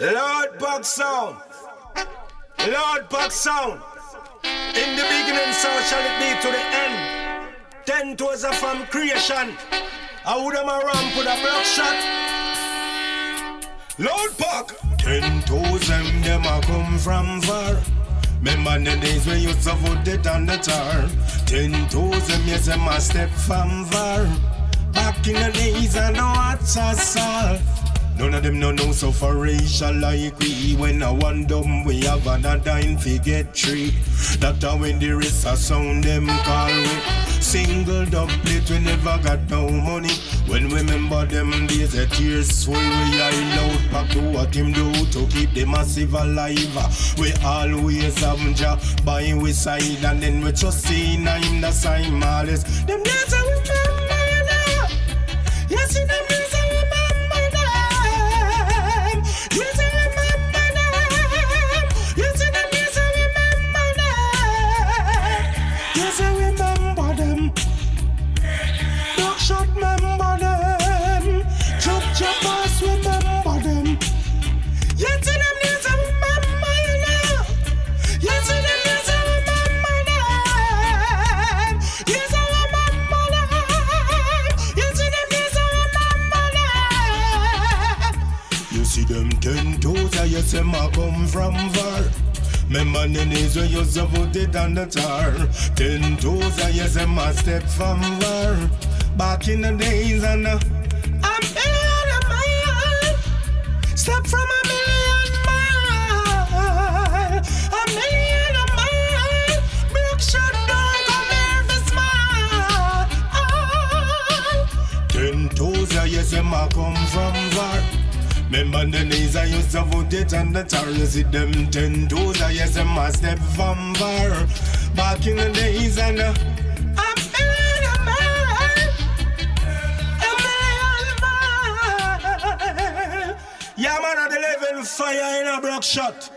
LoudPack Sound, LoudPack Sound. In the beginning, so shall it be to the end. 10 toes are from creation. I would have a ramp with a block shot. LoudPack. 10 toes them a come from far. Remember the days we used to put it on the tar. 10 toes yes them a step from far. Back in the days I know what's a salt. None of them no know so for racial like we. When I want them we have another dime fi get three. That a when the rest a sound them call we. Singled up plate we never got no money. When we remember them days a tears full. We are LoudPack do what him do to keep the massive alive. We always have Jah by we side and then we just see in him the same malice. Them days are we remember you now. Yes in them days I remember them. Yes I remember them. Yes in them days I remember them. Yes I remember them. Don't shut remember them. Chop chop us remember them. Yes in them days I remember you now. Yes in them days I remember them. Yes I remember them. Yes in them days I remember them. You see them 10 toes I yes them a come from far. Remember the days when you so put it on the tar. 10 toes I yes them a step from far. Back in the days and I'm million a mile. Step from a million mile. A million a mile. Block shot down come here for smile. Oh. 10 toes yes them a come from far. Remember the days I used to vote it on the tar. You see them 10 toes yes them a step from far. Back in the days and yeah, man, I deliver fire in a block shot.